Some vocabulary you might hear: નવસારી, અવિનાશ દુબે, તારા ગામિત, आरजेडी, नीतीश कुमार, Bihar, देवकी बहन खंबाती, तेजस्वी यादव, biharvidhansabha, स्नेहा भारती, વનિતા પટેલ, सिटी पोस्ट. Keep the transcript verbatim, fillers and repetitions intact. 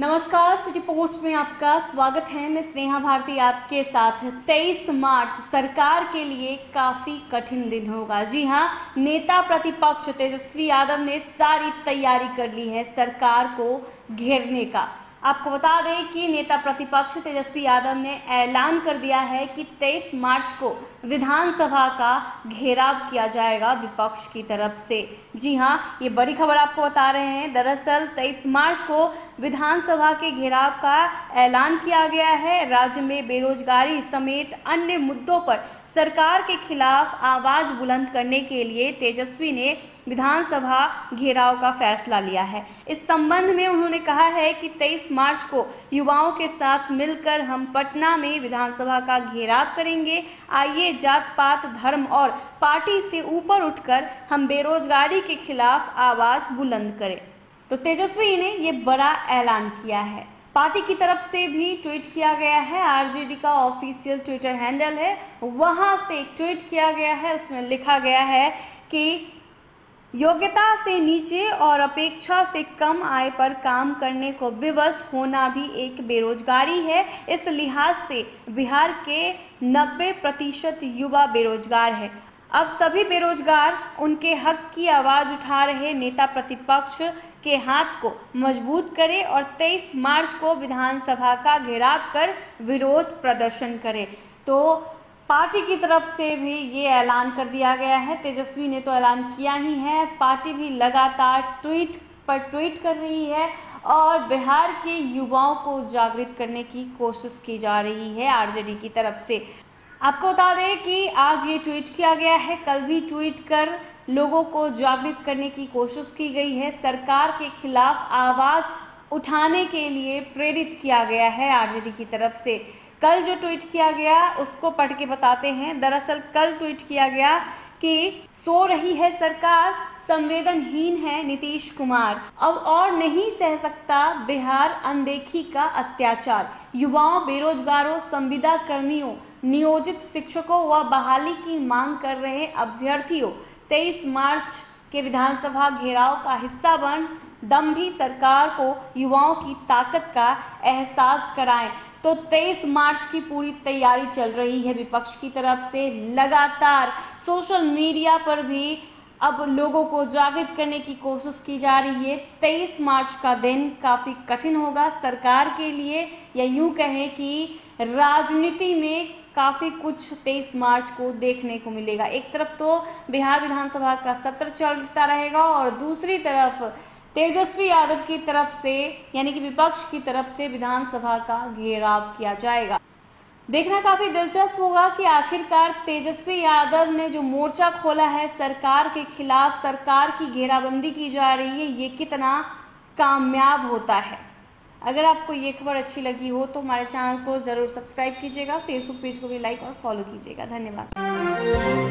नमस्कार, सिटी पोस्ट में आपका स्वागत है। मैं स्नेहा भारती आपके साथ। तेईस मार्च सरकार के लिए काफ़ी कठिन दिन होगा। जी हां, नेता प्रतिपक्ष तेजस्वी यादव ने सारी तैयारी कर ली है सरकार को घेरने का। आपको बता दें कि नेता प्रतिपक्ष तेजस्वी यादव ने ऐलान कर दिया है कि तेईस मार्च को विधानसभा का घेराव किया जाएगा विपक्ष की तरफ से। जी हां, ये बड़ी खबर आपको बता रहे हैं। दरअसल तेईस मार्च को विधानसभा के घेराव का ऐलान किया गया है। राज्य में बेरोजगारी समेत अन्य मुद्दों पर सरकार के खिलाफ आवाज़ बुलंद करने के लिए तेजस्वी ने विधानसभा घेराव का फैसला लिया है। इस संबंध में उन्होंने कहा है कि तेईस मार्च को युवाओं के साथ मिलकर हम पटना में विधानसभा का घेराव करेंगे। आइए जात पात, धर्म और पार्टी से ऊपर उठकर हम बेरोजगारी के खिलाफ आवाज़ बुलंद करें। तो तेजस्वी ने ये बड़ा ऐलान किया है। पार्टी की तरफ से भी ट्वीट किया गया है। आरजेडी का ऑफिशियल ट्विटर हैंडल है, वहाँ से एक ट्वीट किया गया है। उसमें लिखा गया है कि योग्यता से नीचे और अपेक्षा से कम आय पर काम करने को विवश होना भी एक बेरोजगारी है। इस लिहाज से बिहार के नब्बे प्रतिशत युवा बेरोजगार है। अब सभी बेरोजगार उनके हक की आवाज़ उठा रहे नेता प्रतिपक्ष के हाथ को मजबूत करें और तेईस मार्च को विधानसभा का घेराव कर विरोध प्रदर्शन करें। तो पार्टी की तरफ से भी ये ऐलान कर दिया गया है। तेजस्वी ने तो ऐलान किया ही है, पार्टी भी लगातार ट्वीट पर ट्वीट कर रही है और बिहार के युवाओं को जागृत करने की कोशिश की जा रही है आरजेडी की तरफ से। आपको बता दें कि आज ये ट्वीट किया गया है, कल भी ट्वीट कर लोगों को जागृत करने की कोशिश की गई है। सरकार के खिलाफ आवाज़ उठाने के लिए प्रेरित किया गया है आरजेडी की तरफ से। कल जो ट्वीट किया गया उसको पढ़ के बताते हैं। दरअसल कल ट्वीट किया गया कि सो रही है सरकार, संवेदनहीन है नीतीश कुमार, अब और नहीं सह सकता बिहार अनदेखी का अत्याचार। युवाओं, बेरोजगारों, संविदा कर्मियों, नियोजित शिक्षकों व बहाली की मांग कर रहे अभ्यर्थियों, तेईस मार्च के विधानसभा घेराव का हिस्सा बन दम भी सरकार को युवाओं की ताकत का एहसास कराएं। तो तेईस मार्च की पूरी तैयारी चल रही है विपक्ष की तरफ से। लगातार सोशल मीडिया पर भी अब लोगों को जागृत करने की कोशिश की जा रही है। तेईस मार्च का दिन काफ़ी कठिन होगा सरकार के लिए, या यूं कहें कि राजनीति में काफ़ी कुछ तेईस मार्च को देखने को मिलेगा। एक तरफ तो बिहार विधानसभा का सत्र चलता रहेगा और दूसरी तरफ तेजस्वी यादव की तरफ से यानी कि विपक्ष की तरफ से विधानसभा का घेराव किया जाएगा। देखना काफ़ी दिलचस्प होगा कि आखिरकार तेजस्वी यादव ने जो मोर्चा खोला है सरकार के खिलाफ, सरकार की घेराबंदी की जा रही है, ये कितना कामयाब होता है। अगर आपको ये खबर अच्छी लगी हो तो हमारे चैनल को ज़रूर सब्सक्राइब कीजिएगा, फेसबुक पेज को भी लाइक और फॉलो कीजिएगा। धन्यवाद।